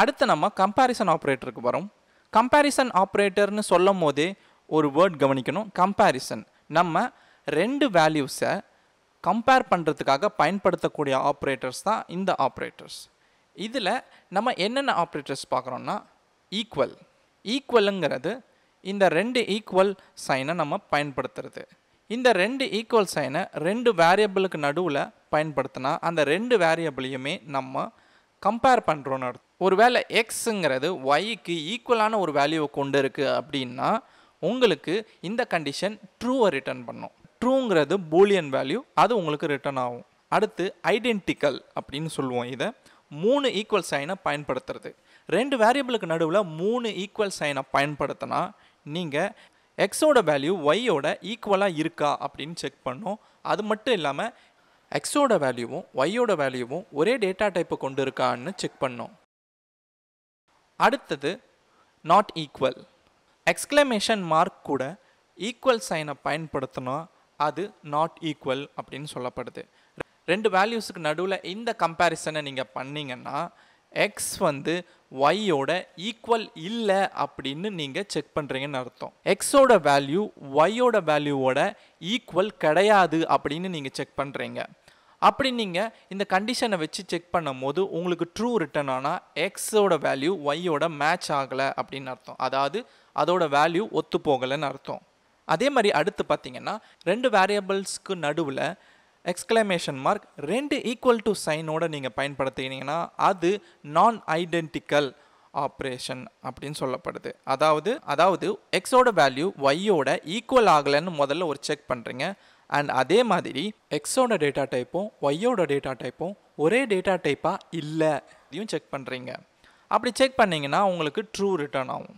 அடுத்து நம்ம கம்பேரிசன் ஆப்ரேட்டருக்கு வரோம். கம்பேரிசன் ஆப்ரேட்டர்னு சொல்லும் போதே ஒரு வேர்ட் கவனிக்கணும், கம்பேரிசன். நம்ம ரெண்டு வேல்யூஸை கம்பேர் பண்ணுறதுக்காக பயன்படுத்தக்கூடிய ஆப்ரேட்டர்ஸ் தான் இந்த ஆப்ரேட்டர்ஸ். இதில் நம்ம என்னென்ன ஆப்ரேட்டர்ஸ் பார்க்குறோன்னா, ஈக்குவல், ஈக்குவலுங்கிறது இந்த ரெண்டு ஈக்குவல் சைனை நம்ம பயன்படுத்துறது. இந்த ரெண்டு ஈக்குவல் சைனை ரெண்டு வேரியபிளுக்கு நடுவில் பயன்படுத்தினா அந்த ரெண்டு வேரியபிளையுமே நம்ம கம்பேர் பண்ணுறோன்னு அர்த்தம். ஒருவேளை எக்ஸுங்கிறது ஒய்க்கு ஈக்குவலான ஒரு வேல்யூவை கொண்டு இருக்குது அப்படின்னா உங்களுக்கு இந்த கண்டிஷன் ட்ரூவை ரிட்டர்ன் பண்ணும். ட்ரூங்கிறது பூலியன் வேல்யூ, அது உங்களுக்கு ரிட்டர்ன் ஆகும். அடுத்து ஐடென்டிக்கல் அப்படின்னு சொல்லுவோம். இதை மூணு ஈக்குவல் சைனை பயன்படுத்துறது. ரெண்டு வேரியபிளுக்கு நடுவில் மூணு ஈக்குவல் சைனை பயன்படுத்தினா நீங்கள் எக்ஸோட வேல்யூ ஒய்யோட ஈக்குவலாக இருக்கா அப்படின்னு செக் பண்ணோம். அது மட்டும் இல்லாமல் எக்ஸோட வேல்யூவும் ஒய்யோட வேல்யூவும் ஒரே டேட்டா டைப்பை கொண்டு இருக்கான்னு செக் பண்ணோம். அடுத்தது நாட் ஈக்குவல். எக்ஸ்க்ளமேஷன் மார்க் கூட ஈக்குவல் சைனை பயன்படுத்தினா அது நாட் ஈக்குவல் அப்படின்னு சொல்லப்படுது. ரெண்டு வேல்யூஸுக்கு நடுவில் இந்த கம்பேரிசனை நீங்கள் பண்ணிங்கன்னா எக்ஸ் வந்து ஒய்யோட ஈக்குவல் இல்லை அப்படின்னு நீங்கள் செக் பண்ணுறீங்கன்னு அர்த்தம். எக்ஸோட வேல்யூ ஒய்யோட வேல்யூவோட ஈக்குவல் கிடையாது அப்படின்னு நீங்கள் செக் பண்ணுறீங்க. அப்படி நீங்கள் இந்த கண்டிஷனை வச்சு செக் பண்ணும் போது உங்களுக்கு ட்ரூ ரிட்டர்ன் ஆனால் எக்ஸோட வேல்யூ ஒய்யோட மேட்ச் ஆகலை அப்படின்னு அர்த்தம். அதாவது அதோட வேல்யூ ஒத்து போகலைன்னு அர்த்தம். அதே மாதிரி அடுத்து பார்த்தீங்கன்னா ரெண்டு வேரியபிள்ஸ்க்கு நடுவில் எக்ஸ்க்ளமேஷன் மார்க் ரெண்டு ஈக்குவல் டு சைனோட நீங்கள் பயன்படுத்தினீங்கன்னா அது நான் ஐடென்டிக்கல் ஆப்ரேஷன் அப்படின்னு சொல்லப்படுது. அதாவது எக்ஸோட வேல்யூ ஒய்யோட ஈக்குவல் ஆகலைன்னு முதல்ல ஒரு செக் பண்ணுறீங்க. அண்ட் அதே மாதிரி எக்ஸோட டேட்டா டைப்பும் ஒய்யோட டேட்டா டைப்பும் ஒரே டேட்டா டைப்பாக இல்லை, இதையும் செக் பண்ணுறீங்க. அப்படி செக் பண்ணிங்கன்னா உங்களுக்கு ட்ரூ ரிட்டர்ன் ஆகும்.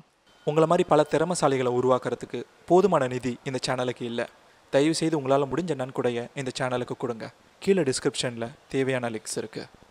உங்களை மாதிரி பல திறமைசாலிகளை உருவாக்குறதுக்கு போதுமான நிதி இந்த சேனலுக்கு இல்லை. தயவுசெய்து உங்களால் முடிஞ்ச நன்கொடையை இந்த சேனலுக்கு கொடுங்க. கீழே டிஸ்கிரிப்ஷனில் தேவையான லிங்க்ஸ் இருக்குது.